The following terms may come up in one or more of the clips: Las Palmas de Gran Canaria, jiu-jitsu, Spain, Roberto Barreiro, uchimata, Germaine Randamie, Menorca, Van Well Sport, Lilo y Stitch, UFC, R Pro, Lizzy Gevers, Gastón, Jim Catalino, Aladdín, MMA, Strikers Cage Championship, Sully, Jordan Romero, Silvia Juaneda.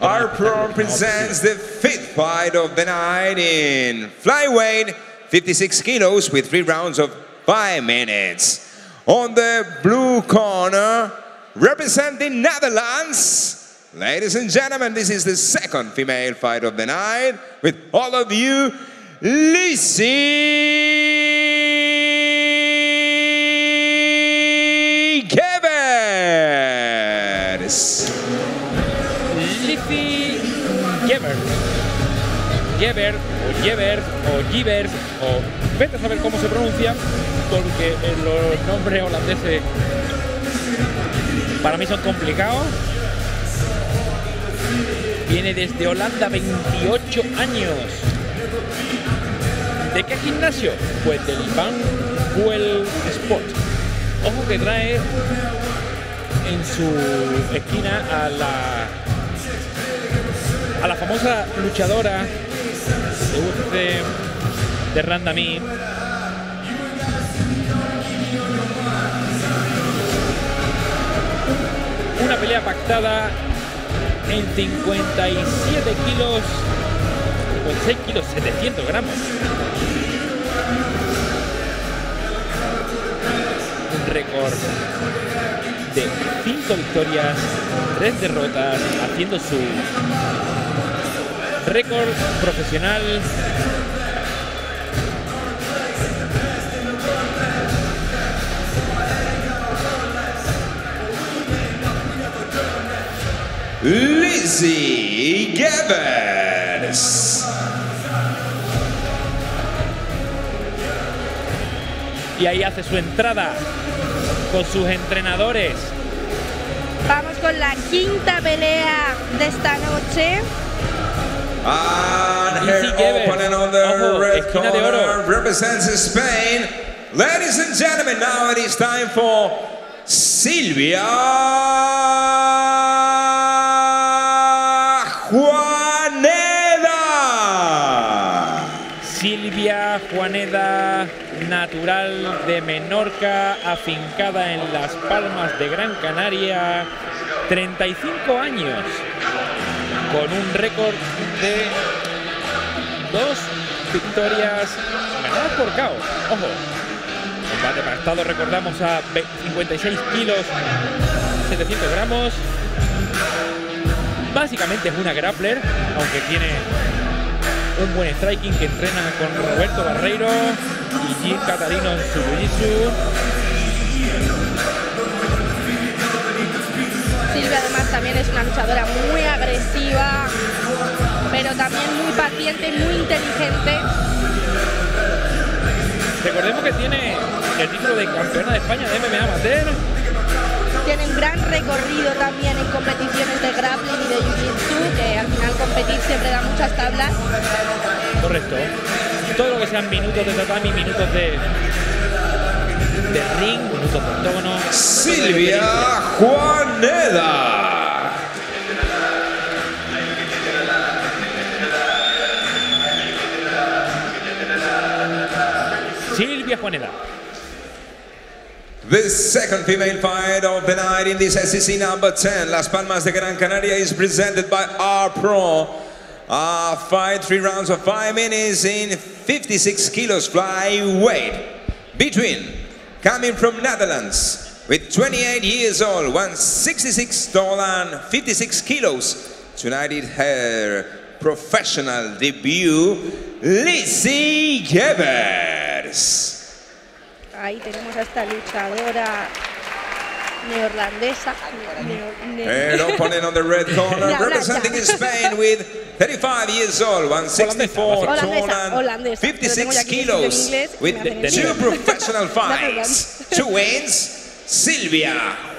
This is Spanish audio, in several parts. R Pro presents the fifth fight of the night in flyweight, 56 kilos with 3 rounds of 5 minutes. On the blue corner, representing Netherlands, ladies and gentlemen, this is the second female fight of the night. With all of you, Lizzy Gevers. Lizzy Gevers o Gevers o Gevers o vete a saber cómo se pronuncia, porque los nombres holandeses para mí son complicados. Viene desde Holanda, 28 años. ¿De qué gimnasio? Pues del Van Well Sport. Ojo que trae en su esquina a la famosa luchadora de Randamie. Una pelea pactada en 57 kilos, con 6 kilos 700 gramos. Un récord de 5 victorias, 3 derrotas, haciendo su récord profesional Lizzy Gevers. Y ahí hace su entrada con sus entrenadores. Vamos con la quinta pelea de esta noche. Lizzy Gevers, ojo, esquina de oro. Represents Spain. Ladies and gentlemen, now it is time for Silvia Juaneda. Silvia Juaneda, natural de Menorca, afincada en Las Palmas de Gran Canaria, 35 años, con un récord de 2 victorias ganadas por KO. Ojo, combate pactado, recordamos, a 56 kilos, 700 gramos. Básicamente es una grappler, aunque tiene un buen striking, que entrena con Roberto Barreiro y Jim Catalino en su jiu-jitsu. Silvia además también es una luchadora muy agresiva, pero también muy paciente y muy inteligente. Recordemos que tiene el título de campeona de España de MMA amateur. Tiene un gran recorrido también en competiciones de grappling y de jiu-jitsu, que al final competir siempre da muchas tablas. Correcto. Todo lo que sean minutos de tatami, minutos de ring, minutos de octógono. Silvia Juaneda. Silvia Juaneda. The second female fight of the night in this SEC number 10, Las Palmas de Gran Canaria, is presented by R Pro. Fight 3 rounds of 5 minutes in 56 kilos flyweight. Between, coming from Netherlands, with 28 years old, 166 tall and 56 kilos. Tonight is her professional debut, Lizzy Gevers. Ahí tenemos a esta luchadora neerlandesa. Opponent on the red corner, representing Spain with 35 years old, 164, holandesa, 56 kilos, with 2 professional fights, 2 wins, Silvia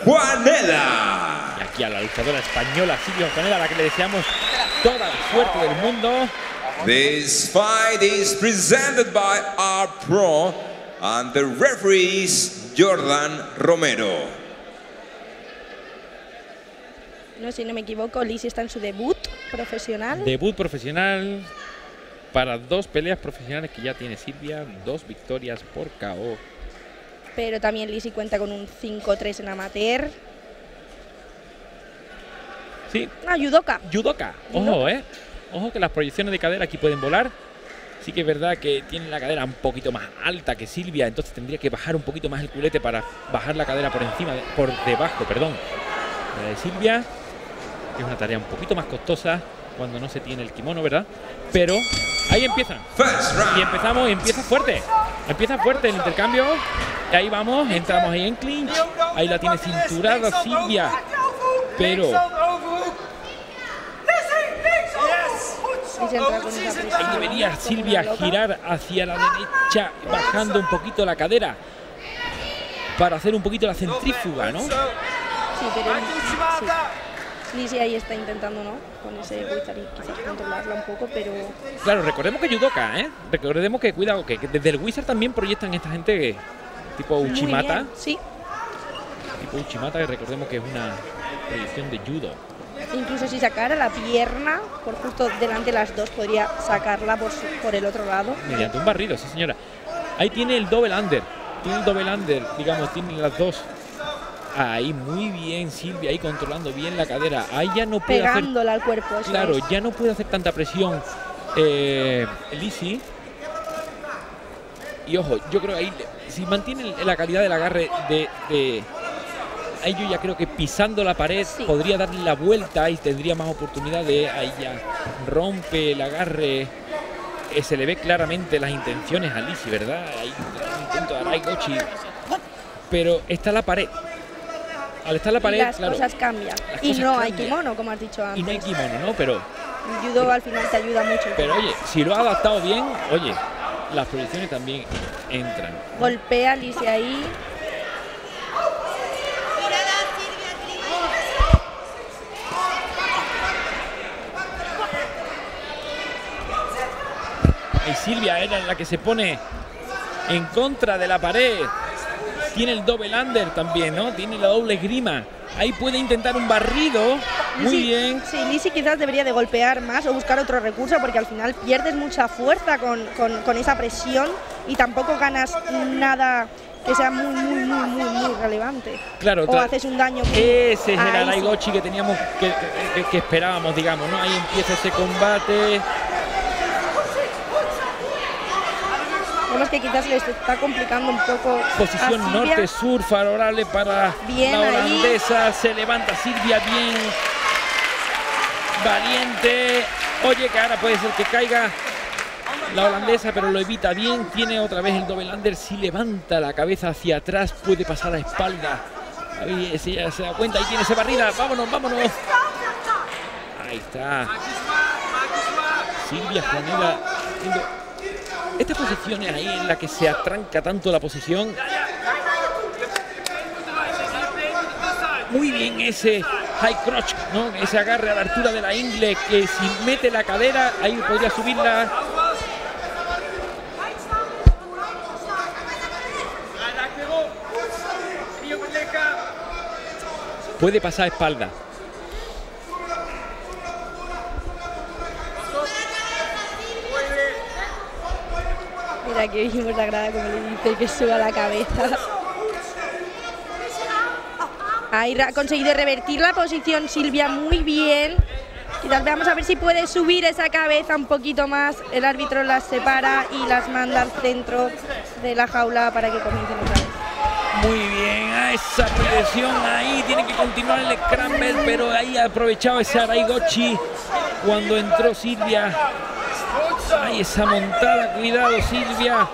Juaneda. Y aquí a la luchadora española Silvia Juaneda, a la que le deseamos toda la suerte del mundo. This fight is presented by R Pro. And the referee is Jordan Romero. No, si no me equivoco, Lizzy está en su debut profesional. Debut profesional para 2 peleas profesionales que ya tiene Silvia, 2 victorias por KO. Pero también Lizzy cuenta con un 5-3 en amateur. Sí. Ah, judoka. Judoka. Ojo, ojo que las proyecciones de cadera aquí pueden volar. Sí que es verdad que tiene la cadera un poquito más alta que Silvia, entonces tendría que bajar un poquito más el culete para bajar la cadera por encima, por debajo, perdón, de Silvia. Es una tarea un poquito más costosa cuando no se tiene el kimono, ¿verdad? Pero ahí empiezan. Y empezamos, empieza fuerte. Empieza fuerte el intercambio. Y ahí vamos, entramos ahí en clinch. Ahí la tiene cinturada Silvia. Pero ahí debería Silvia girar hacia la derecha, bajando un poquito la cadera para hacer un poquito la centrífuga, ¿no? Sí, pero sí. Lizzy ahí está intentando, ¿no? Con ese wizard quizás controlarla un poco, pero claro, recordemos que judoka, ¿eh? Recordemos que, cuidado, que desde el wizard también proyectan esta gente tipo uchimata. Bien, sí. Tipo uchimata, que recordemos que es una proyección de judo. Incluso si sacara la pierna por justo delante de las dos, podría sacarla por el otro lado. Mediante un barrido, sí señora. Ahí tiene el double under. Tiene el double under, digamos, tiene las dos. Ahí muy bien Silvia, ahí controlando bien la cadera. Ahí ya no puede pegándola hacer, al cuerpo. Claro, es. Ya no puede hacer tanta presión Lizzy. Y ojo, yo creo que ahí, si mantiene la calidad del agarre de ahí yo ya creo que pisando la pared sí. Podría darle la vuelta y tendría más oportunidades. Ahí ya rompe el agarre. Se le ve claramente las intenciones a Lizzy, ¿verdad? Ahí intento de Araikochi. Pero está la pared. Al estar la pared, las claro, cosas cambian. Las y cosas no cambian. Hay kimono, como has dicho antes. Y no hay kimono, ¿no? Pero el judo al final te ayuda mucho. Pero oye, si lo ha adaptado bien, oye, las proyecciones también entran. Golpea Lizzy ahí. Y Silvia era la que se pone en contra de la pared. Tiene el double under también, ¿no? Tiene la doble esgrima. Ahí puede intentar un barrido. Lizzy, muy bien. Sí, Lizzy quizás debería de golpear más o buscar otro recurso porque al final pierdes mucha fuerza con esa presión y tampoco ganas nada que sea muy relevante. Claro. O haces un daño. Ese es el Araikochi que teníamos, que esperábamos, digamos, ¿no? Ahí empieza ese combate. Vemos que quizás les está complicando un poco. Posición norte-sur favorable para bien la holandesa. Ahí. Se levanta Silvia bien valiente. Oye, que ahora puede ser que caiga la holandesa, pero lo evita bien. Tiene otra vez el double under. Si levanta la cabeza hacia atrás, puede pasar a espalda. Ahí ella se da cuenta. Ahí tiene ese barrida. Vámonos, vámonos. Ahí está. Silvia Juaneda. Estas posiciones ahí en la que se atranca tanto la posición. Muy bien ese high crotch, ¿no? Ese agarre a la altura de la ingle que si mete la cadera, ahí podría subirla. Puede pasar a espalda. Que vimos la grada como le dice que suba la cabeza. Ahí ha conseguido revertir la posición Silvia muy bien. Quizás veamos a ver si puede subir esa cabeza un poquito más. El árbitro las separa y las manda al centro de la jaula para que comiencen otra vez. Muy bien, a esa presión ahí tiene que continuar el scramble, pero ahí ha aprovechado ese Araikochi cuando entró Silvia. Ahí esa montada, cuidado Silvia.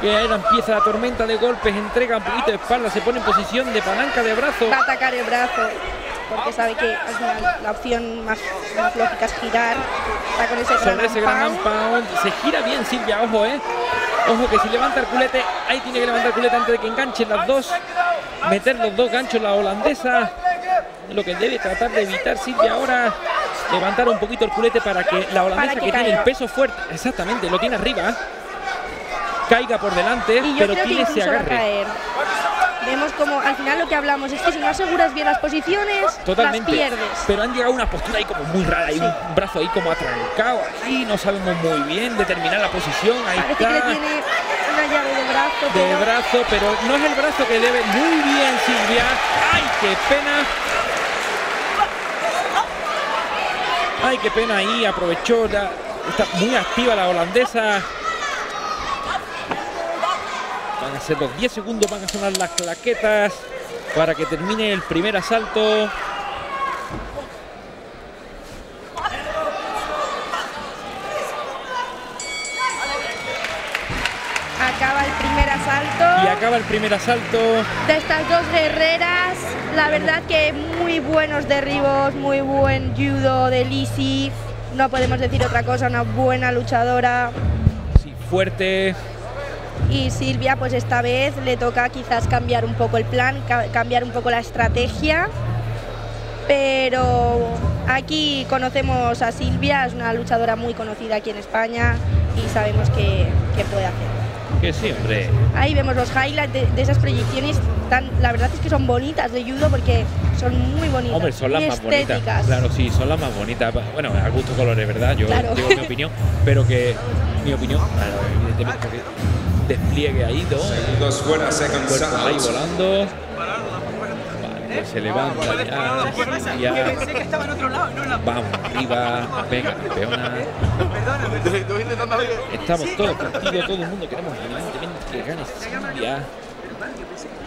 Que ahora empieza la tormenta de golpes, entrega un poquito de espalda, se pone en posición de palanca de brazo. Va a atacar el brazo, porque sabe que al final la opción más lógica es girar. Está con ese gran pound. Se gira bien Silvia, ojo, Ojo que si levanta el culete, ahí tiene que levantar el culete antes de que enganchen las dos. Meter los dos ganchos la holandesa. Lo que debe tratar de evitar Silvia ahora. Levantar un poquito el culete para que la holandesa que tiene el peso fuerte, exactamente, lo tiene arriba, caiga por delante, pero tiene ese agarre. Vemos como al final lo que hablamos es que si no aseguras bien las posiciones, totalmente, las pierdes. Pero han llegado a una postura ahí como muy rara, hay un brazo ahí como atrancado, ahí no sabemos muy bien determinar la posición, ahí parece está. Que le tiene una llave de brazo. De brazo, pero no es el brazo que debe, muy bien Silvia, ¡ay, qué pena! Ay, qué pena ahí, aprovechó, está muy activa la holandesa. Van a ser los 10 segundos, van a sonar las claquetas para que termine el primer asalto. Acaba el primer asalto. Y acaba el primer asalto. De estas dos guerreras, la verdad que muy buenos derribos, muy buen judo de Lizzy. No podemos decir otra cosa, una buena luchadora. Sí, fuerte. Y Silvia, pues esta vez le toca quizás cambiar un poco el plan, cambiar un poco la estrategia. Pero aquí conocemos a Silvia, es una luchadora muy conocida aquí en España y sabemos que puede hacer. Que siempre. Ahí vemos los highlights de esas proyecciones, la verdad es que son bonitas de judo porque son muy bonitas. Hombre, son las más bonitas. Claro, sí, son las más bonitas. Bueno, a gusto colores, ¿verdad? Yo claro. Digo mi opinión, pero que mi opinión, evidentemente, que despliegue ahí dos cuerpos ahí volando. Vale, se levanta ya. Vamos, arriba, venga, campeona. Estamos todos contigo, todo el mundo queremos que gane Silvia.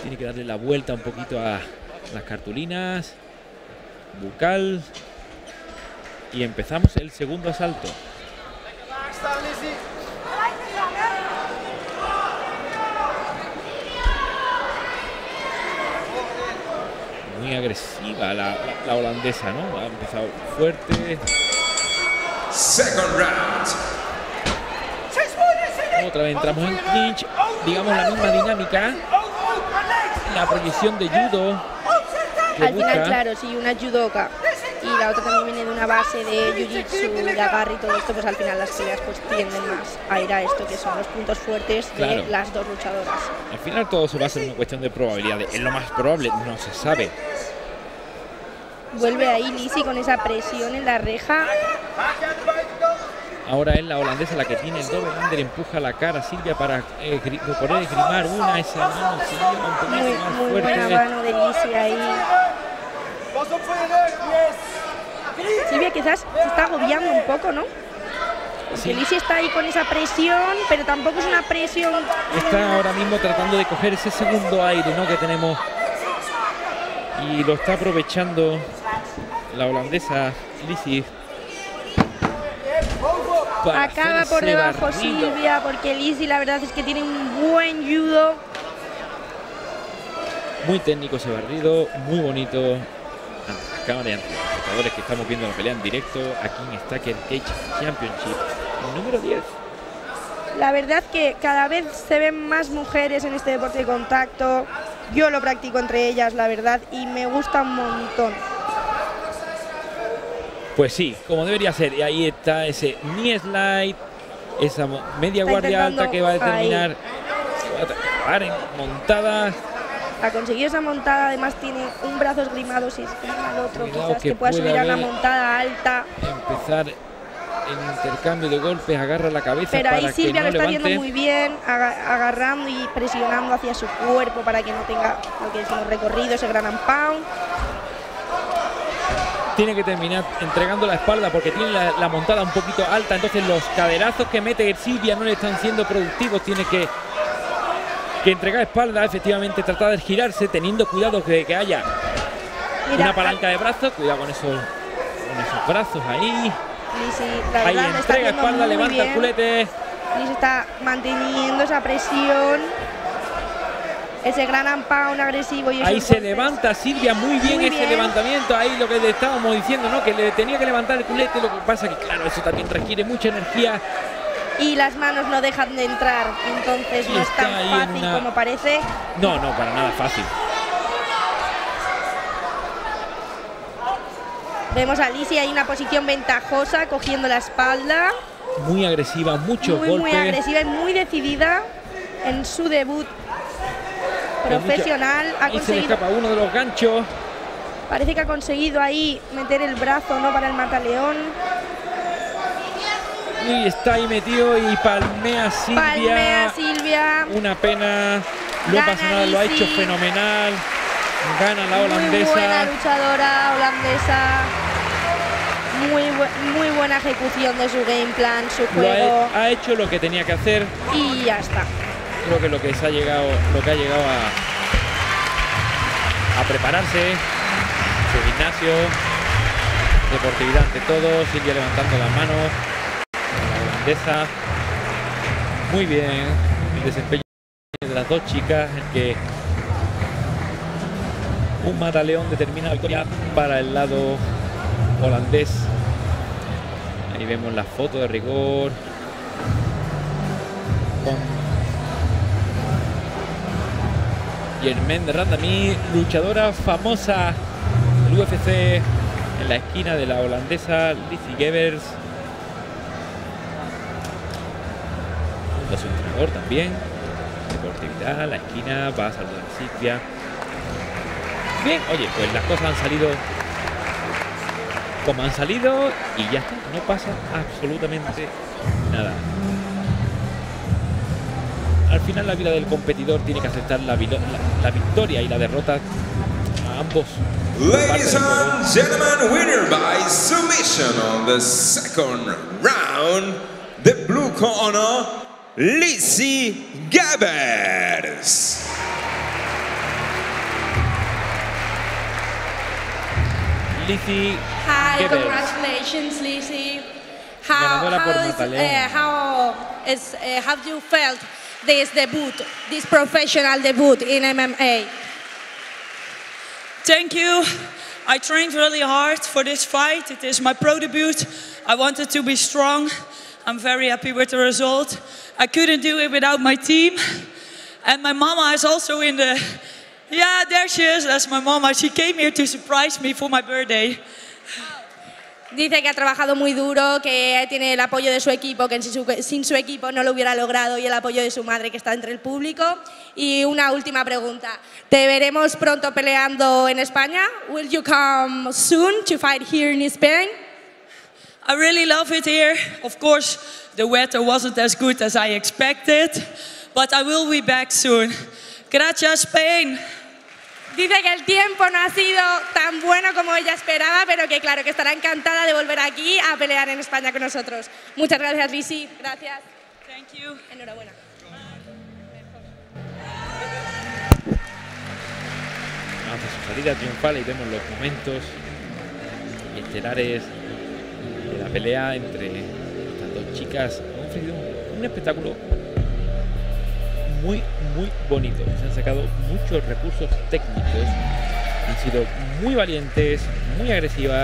Tiene que darle la vuelta un poquito a las cartulinas. Bucal. Y empezamos el segundo asalto. Muy agresiva la holandesa, ¿no? Ha empezado fuerte. Second round. Otra vez entramos en clinch, digamos la misma dinámica, la proyección de judo. Al final, claro, si una judoka y la otra también viene de una base de jiu-jitsu, de agarre y todo esto, pues al final las peleas pues tienden más a ir a esto, que son los puntos fuertes de claro. Las dos luchadoras. Al final todo se basa en una cuestión de probabilidades, es lo más probable, no se sabe. Vuelve ahí Lizzy con esa presión en la reja. Ahora es la holandesa la que tiene el doble under, empuja la cara a Silvia para poder esgrimar una, esa mano Silvia, muy buena mano de Lizzy ahí. Silvia quizás se está agobiando un poco, ¿no? Sí. Lizzy está ahí con esa presión, pero tampoco es una presión. Está ahora mismo tratando de coger ese segundo aire, ¿no? Que tenemos. Y lo está aprovechando la holandesa Lizzy. Acaba por debajo barrido. Silvia, porque Lizzy la verdad es que tiene un buen judo. Muy técnico ese barrido, muy bonito. Ante las cámaras y ante los espectadores que estamos viendo la pelea en directo aquí en Strikers Cage Championship número 10. La verdad que cada vez se ven más mujeres en este deporte de contacto. Yo lo practico entre ellas, la verdad, y me gusta un montón. Pues sí, como debería ser. Y ahí está ese knee slide, esa media guardia alta que va a determinar. Va a acabar en montada. Ha conseguido esa montada, además tiene un brazo esgrimado, si esgrima al otro, quizás que pueda subir a una montada alta. Empezar el intercambio de golpes, agarra la cabeza. Pero ahí para Silvia que no lo está levante. Haciendo muy bien, agarrando y presionando hacia su cuerpo para que no tenga lo que decimos recorrido, ese gran pound. Tiene que terminar entregando la espalda porque tiene la montada un poquito alta. Entonces los caderazos que mete Silvia no le están siendo productivos. Tiene que entregar espalda, efectivamente tratar de girarse, teniendo cuidado de que haya una palanca de brazos. Cuidado con esos brazos ahí. Lizzy, la verdad, ahí entrega espalda, levanta bien el culete. Lizzy está manteniendo esa presión. Ese gran pound agresivo. Y ahí se levanta Silvia muy bien ese levantamiento. Ahí lo que le estábamos diciendo, ¿no? Que le tenía que levantar el culete. Lo que pasa que, claro, eso también requiere mucha energía. Y las manos no dejan de entrar. Entonces no es tan fácil como parece. No, no, para nada fácil. Vemos a Lizzy ahí en una posición ventajosa, cogiendo la espalda. Muy agresiva, muchos golpes. Muy agresiva y muy decidida en su debut profesional. Ha conseguido, se le escapa uno de los ganchos. Parece que ha conseguido ahí meter el brazo, ¿no? Para el mataleón. Y está ahí metido y palmea Silvia. Palmea Silvia. Una pena. Lo ha pasado, lo ha hecho fenomenal. Gana la holandesa. Muy buena luchadora holandesa. muy buena ejecución de su game plan, su juego. Ha hecho lo que tenía que hacer. Y ya está. Creo que lo que ha llegado a prepararse, su gimnasio, deportividad ante todo, Silvia levantando las manos, la grandeza. Muy bien el desempeño de las dos chicas, en que un mataleón determina la victoria para el lado holandés. Ahí vemos la foto de rigor con Germaine Randamie, luchadora famosa del UFC, en la esquina de la holandesa Lizzy Gevers. Junto a su entrenador también. Deportividad, la esquina, va a saludar a Silvia. Bien, oye, pues las cosas han salido como han salido y ya está, no pasa absolutamente nada. Al final la vida del competidor tiene que aceptar la victoria y la derrota a ambos. Ladies and gentlemen, winner by submission on the second round, the blue corner, Lizzy Gevers. Lizzy Gevers. Hi, congratulations, Lizzy. How you felt this debut, this professional debut in MMA? Thank you. I trained really hard for this fight. It is my pro debut. I wanted to be strong. I'm very happy with the result. I couldn't do it without my team. And my mama is also in the... Yeah, there she is. That's my mama. She came here to surprise me for my birthday. Dice que ha trabajado muy duro, que tiene el apoyo de su equipo, que sin su equipo no lo hubiera logrado, y el apoyo de su madre, que está entre el público. Y una última pregunta. ¿Te veremos pronto peleando en España? Will you come soon to fight here in Spain? I really love it here. Of course, the weather wasn't as good as I expected, but I will be back soon. Gracias, Spain. Dice que el tiempo no ha sido tan bueno como ella esperaba, pero que claro, que estará encantada de volver aquí a pelear en España con nosotros. Muchas gracias, Lizzy. Gracias. Thank you. Enhorabuena. Hace su salida triunfal y vemos los momentos estelares de la pelea entre estas dos chicas. Han ofrecido un espectáculo muy bonito. Se han sacado muchos recursos técnicos, han sido muy valientes, muy agresivas.